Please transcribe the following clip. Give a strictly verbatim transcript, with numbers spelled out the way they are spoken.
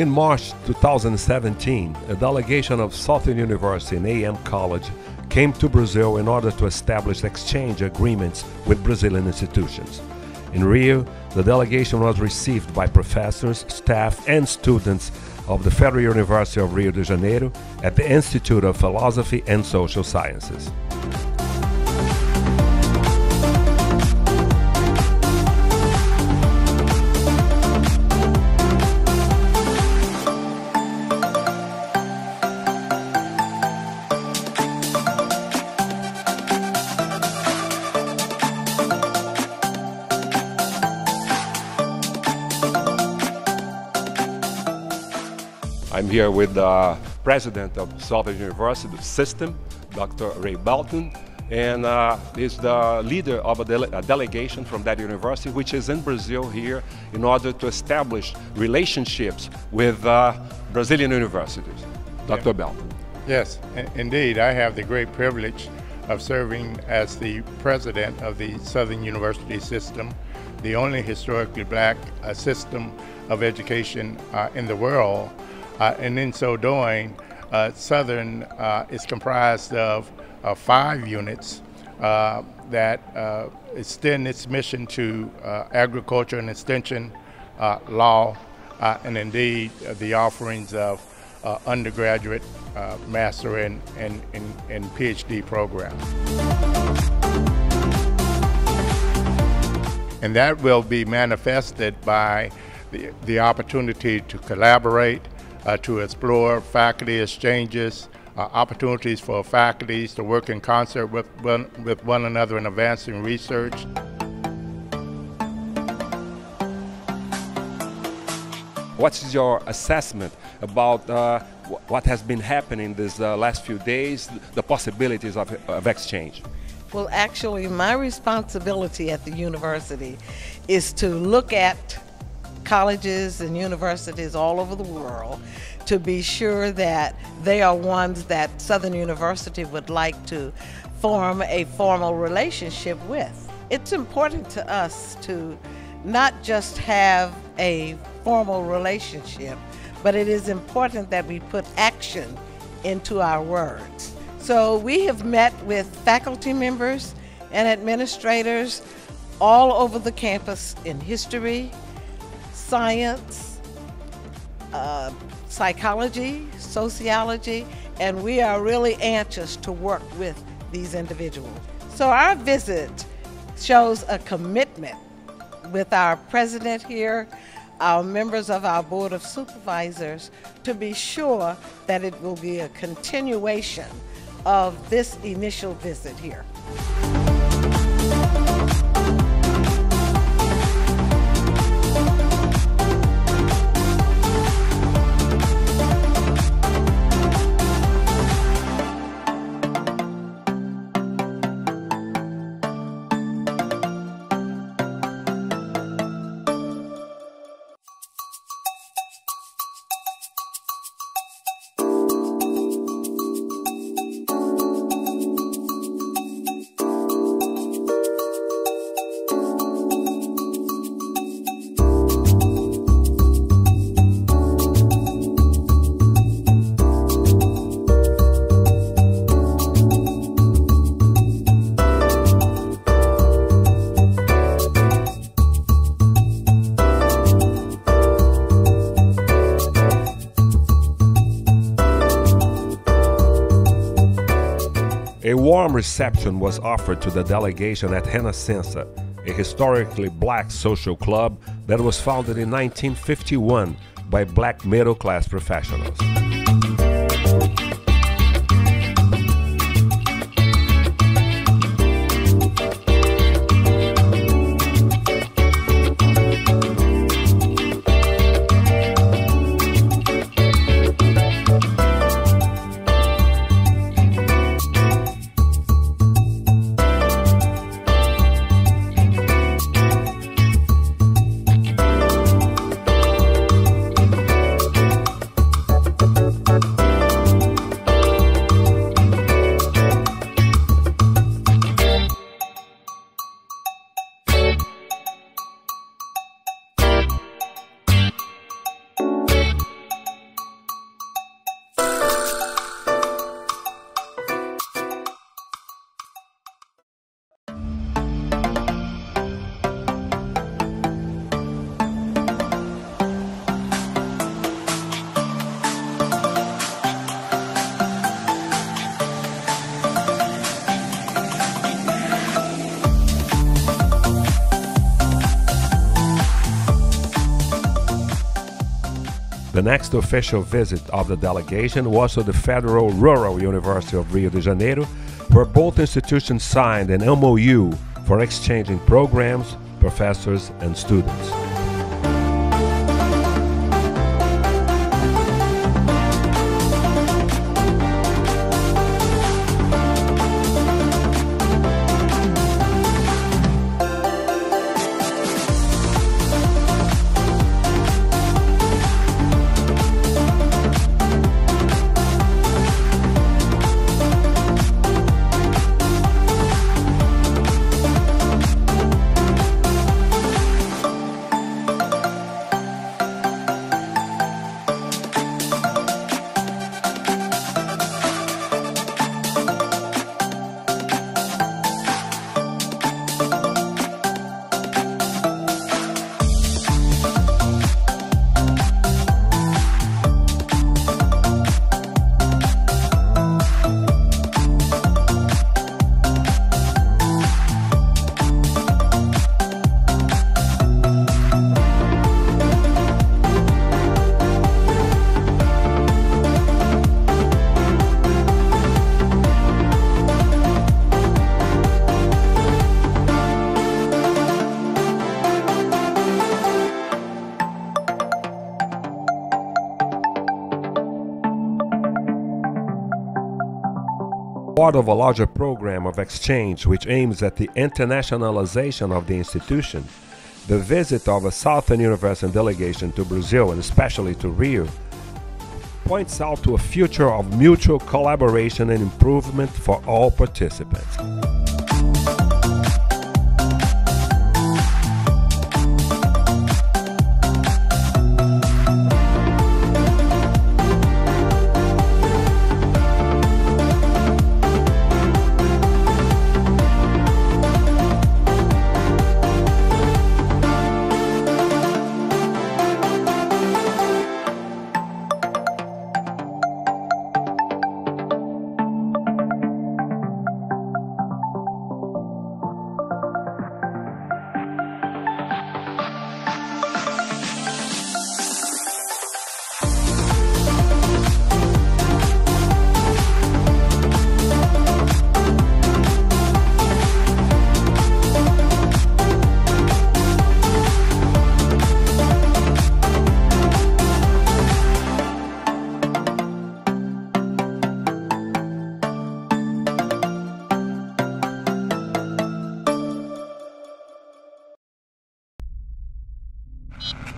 In March two thousand seventeen, a delegation of Southern University and A and M College came to Brazil in order to establish exchange agreements with Brazilian institutions. In Rio, the delegation was received by professors, staff and students of the Federal University of Rio de Janeiro at the Institute of Philosophy and Social Sciences. I'm here with the president of Southern University System, Doctor Ray Belton, and uh, is the leader of a, dele a delegation from that university, which is in Brazil here in order to establish relationships with uh, Brazilian universities. Doctor Yeah. Belton. Yes, indeed. I have the great privilege of serving as the president of the Southern University System, the only historically black uh, system of education uh, in the world. Uh, and in so doing, uh, Southern uh, is comprised of uh, five units uh, that uh, extend its mission to uh, agriculture and extension, uh, law, uh, and indeed uh, the offerings of uh, undergraduate, uh, master, and, and, and, and PhD programs. And that will be manifested by the, the opportunity to collaborate, Uh, to explore faculty exchanges, uh, opportunities for faculties to work in concert with one, with one another in advancing research. What's your assessment about uh, what has been happening these uh, last few days, the possibilities of, of exchange? Well, actually, my responsibility at the university is to look at colleges and universities all over the world to be sure that they are ones that Southern University would like to form a formal relationship with. It's important to us to not just have a formal relationship, but it is important that we put action into our words. So we have met with faculty members and administrators all over the campus in history, science, uh, psychology, sociology, and we are really anxious to work with these individuals. So our visit shows a commitment with our president here, our members of our Board of Supervisors, to be sure that it will be a continuation of this initial visit here. A warm reception was offered to the delegation at Renascença, a historically black social club that was founded in nineteen fifty-one by black middle-class professionals. The next official visit of the delegation was to the Federal Rural University of Rio de Janeiro, where both institutions signed an M O U for exchanging programs, professors and students. Part of a larger program of exchange which aims at the internationalization of the institution, the visit of a Southern University delegation to Brazil and especially to Rio points out to a future of mutual collaboration and improvement for all participants. You